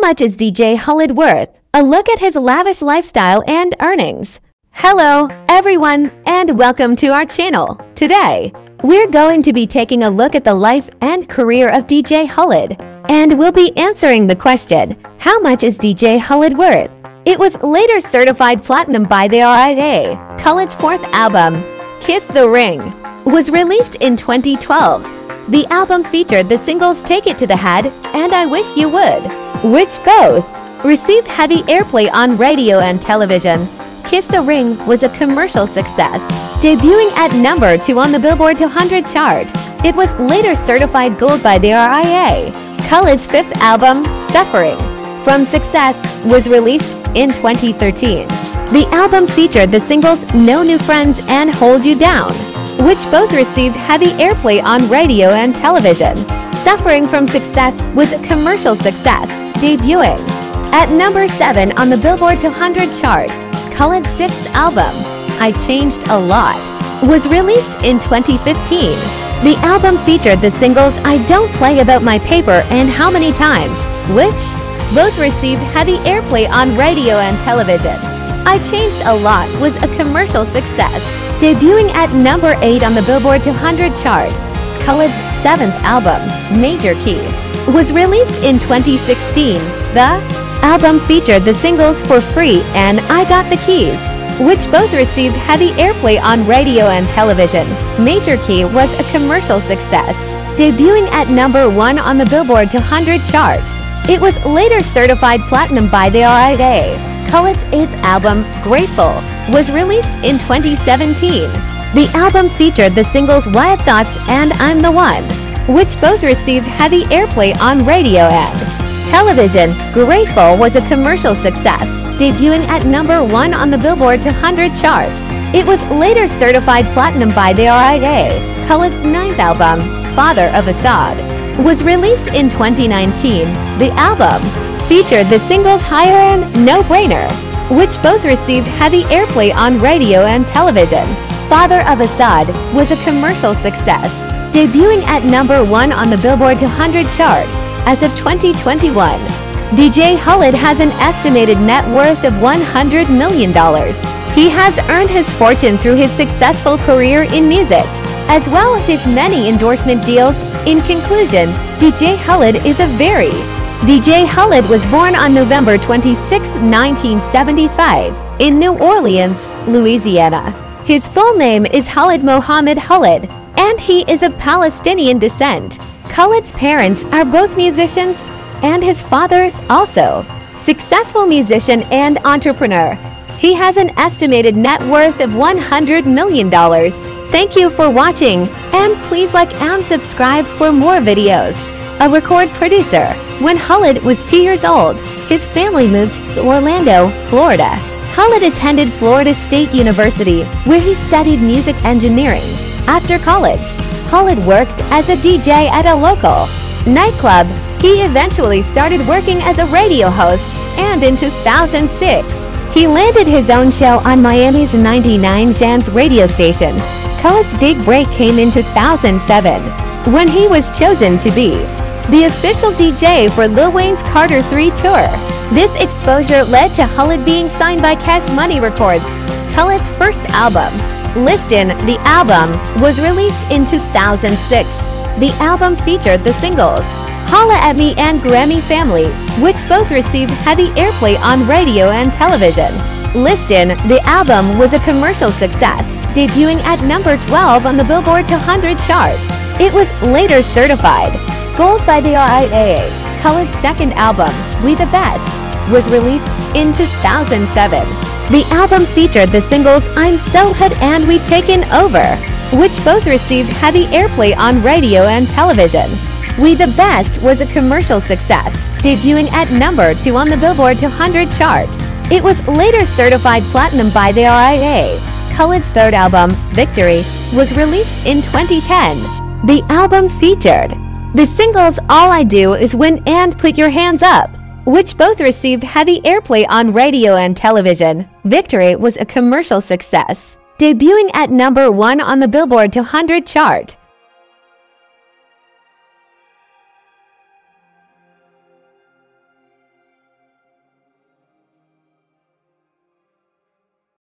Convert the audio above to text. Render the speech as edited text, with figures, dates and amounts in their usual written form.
much is DJ Khaled worth? A look at his lavish lifestyle and earnings. Hello, everyone, and welcome to our channel. Today, we're going to be taking a look at the life and career of DJ Khaled, and we'll be answering the question, how much is DJ Khaled worth? It was later certified platinum by the RIAA. Khaled's fourth album, Kiss the Ring, was released in 2012. The album featured the singles Take It to the Head and I Wish You Would, which both received heavy airplay on radio and television. Kiss the Ring was a commercial success, debuting at number 2 on the Billboard 200 chart. It was later certified gold by the RIAA. Khaled's fifth album, Suffering from Success, was released in 2013. The album featured the singles No New Friends and Hold You Down, which both received heavy airplay on radio and television. Suffering from Success was a commercial success, debuting at number 7 on the Billboard 200 chart. Khaled's sixth album, I Changed a Lot, was released in 2015. The album featured the singles I Don't Play About My Paper and How Many Times, which both received heavy airplay on radio and television. I Changed a Lot was a commercial success, debuting at number 8 on the Billboard 200 chart. Khaled's seventh album, Major Key, was released in 2016. The album featured the singles For Free and I Got the Keys, which both received heavy airplay on radio and television. Major Key was a commercial success, debuting at number 1 on the Billboard 200 chart. It was later certified platinum by the RIAA. Khaled's eighth album, Grateful, was released in 2017. The album featured the singles Wild Thoughts and I'm the One, which both received heavy airplay on radio and television. Grateful was a commercial success, debuting at number 1 on the Billboard 200 chart. It was later certified platinum by the RIAA. Khaled's ninth album, Father of Assad, was released in 2019. The album featured the singles Higher and No Brainer, which both received heavy airplay on radio and television. Father of Assad was a commercial success, debuting at number 1 on the Billboard 200 chart. As of 2021, DJ Khaled has an estimated net worth of $100 million. He has earned his fortune through his successful career in music, as well as his many endorsement deals. In conclusion, DJ Khaled is a very. DJ Khaled was born on November 26, 1975, in New Orleans, Louisiana. His full name is Khaled Mohamed Khaled, and he is of Palestinian descent. Khaled's parents are both musicians, and his father is also successful musician and entrepreneur. He has an estimated net worth of $100 million. Thank you for watching, and please like and subscribe for more videos. A record producer. When Khaled was 2 years old, his family moved to Orlando, Florida. Khaled attended Florida State University, where he studied music engineering. After college, Khaled worked as a DJ at a local nightclub. He eventually started working as a radio host, and in 2006, he landed his own show on Miami's 99 Jams radio station. Khaled's big break came in 2007, when he was chosen to be the official DJ for Lil Wayne's Carter III tour. This exposure led to Khaled being signed by Cash Money Records. Khaled's first album, Listin, the album, was released in 2006. The album featured the singles Holla at Me and Grammy Family, which both received heavy airplay on radio and television. Listin, the album, was a commercial success, debuting at number 12 on the Billboard 200 chart. It was later certified gold by the RIAA. Khaled's second album, We the Best, was released in 2007. The album featured the singles I'm So Hood and We Taken Over, which both received heavy airplay on radio and television. We the Best was a commercial success, debuting at number 2 on the Billboard 200 chart. It was later certified platinum by the RIAA. Khaled's third album, Victory, was released in 2010. The album featured the singles All I Do Is Win and Put Your Hands Up, which both received heavy airplay on radio and television. Victory was a commercial success, debuting at number 1 on the Billboard 200 chart.